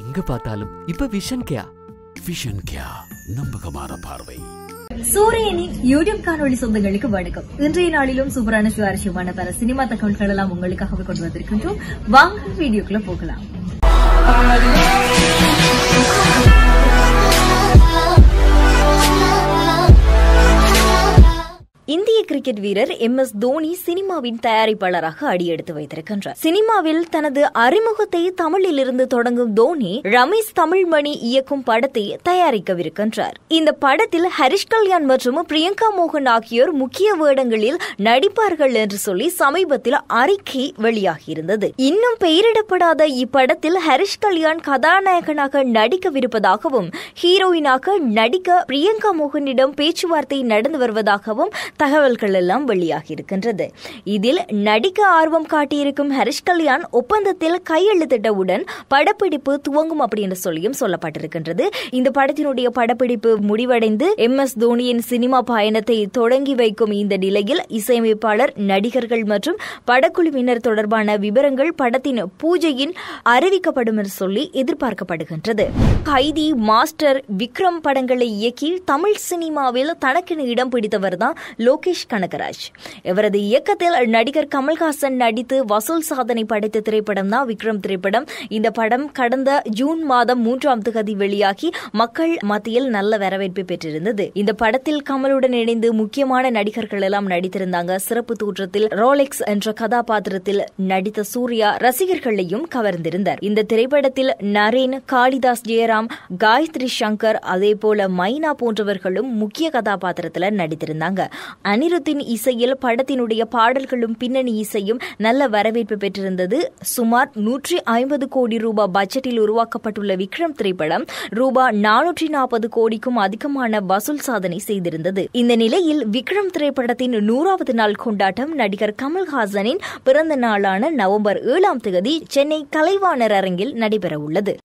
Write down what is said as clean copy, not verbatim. எங்க பார்த்தாலும் இப்ப விஷன் கியா நம்பகமான பார்வை. சூரியனின் யூடியூப் காணொலி சொந்தங்களுக்கு வணக்கம். இன்றைய நாளிலும் சூப்பரான சுவாரஸ்யமான பல சினிமா தகவல்கள் எல்லாம் உங்களுக்காக கொண்டு வந்திருக்கின்றோம். வாங்க வீடியோக்குள்ள போகலாம். இந்திய கிரிக்கெட் வீரர் எம் எஸ் தோனி சினிமாவின் தயாரிப்பாளராக அடியெடுத்து வைத்திருக்கின்றார். சினிமாவில் தனது அறிமுகத்தை தமிழிலிருந்து தொடங்கும் தோனி ரமேஷ் தமிழ்மணி இயக்கும் படத்தை தயாரிக்கவிருக்கின்றார். இந்த படத்தில் ஹரிஷ் கல்யான் மற்றும் பிரியங்கா மோகன் ஆகியோர் முக்கிய வேடங்களில் நடிப்பார்கள் என்று சொல்லி சமீபத்தில் அறிக்கை வெளியாகியிருந்தது. இன்னும் பெயரிடப்படாத இப்படத்தில் ஹரிஷ் கல்யான் கதாநாயகனாக நடிக்கவிருப்பதாகவும் ஹீரோயினாக நடிக்க பிரியங்கா மோகனிடம் பேச்சுவார்த்தை நடந்து வருவதாகவும் தகவல்கள் எல்லாம் வெளியாகி இருக்கின்றது. இதில் நடிக்க ஆர்வம் காட்டியிருக்கும் ஹரிஷ் கல்யான் ஒப்பந்தத்தில் கையெழுத்திட்டவுடன் படப்பிடிப்பு துவங்கும் அப்படின்னு சொல்லியும் சொல்லப்பட்டிருக்கின்றது. இந்த படத்தினுடைய படப்பிடிப்பு முடிவடைந்து எம் எஸ் தோனியின் சினிமா பயணத்தை தொடங்கி வைக்கும் இந்த நிலையில் இசையமைப்பாளர், நடிகர்கள் மற்றும் படக்குழுவினர் தொடர்பான விவரங்கள் படத்தின் பூஜையின் அறிவிக்கப்படும் என்று சொல்லி எதிர்பார்க்கப்படுகின்றது. கைதி, மாஸ்டர், விக்ரம் படங்களை இயக்கி தமிழ் சினிமாவில் தனக்கென இடம் பிடித்தவர்தான் லோகேஷ் கனகராஜ். இவரது இயக்கத்தில் நடிகர் கமல் ஹாசன் நடித்து வசூல் சாதனை படைத்த திரைப்படம் தான் விக்ரம் திரைப்படம். இந்த படம் கடந்த ஜூன் மாதம் 3ஆம் தேதி வெளியாகி மக்கள் மத்தியில் நல்ல வரவேற்பை பெற்றிருந்தது. இந்த படத்தில் கமலுடன் இணைந்து முக்கியமான நடிகர்கள் எல்லாம் நடித்திருந்தாங்க. சிறப்பு தோற்றத்தில் ரோலெக்ஸ் என்ற கதாபாத்திரத்தில் நடித்த சூர்யா ரசிகர்களையும் கவர்ந்திருந்தார். இந்த திரைப்படத்தில் நரேன், காளிதாஸ் ஜெயராம், காயத்ரி சங்கர், அதே போல மைனா போன்றவர்களும் முக்கிய கதாபாத்திரத்தில் நடித்திருந்தாங்க. அனிருத்தின் இசையில் படத்தினுடைய பாடல்களும் பின்னணி இசையும் நல்ல வரவேற்பு பெற்றிருந்தது. சுமார் 150 கோடி ரூபாய் பட்ஜெட்டில் உருவாக்கப்பட்டுள்ள விக்ரம் திரைப்படம் ரூபாய் 440 கோடிக்கும் அதிகமான வசூல் சாதனை செய்திருந்தது. இந்த நிலையில் விக்ரம் திரைப்படத்தின் 100வது நாள் கொண்டாட்டம் நடிகர் கமல்ஹாசனின் பிறந்த நாளான நவம்பர் 7ஆம் தேதி சென்னை கலைவாணர் அரங்கில் நடைபெற உள்ளது.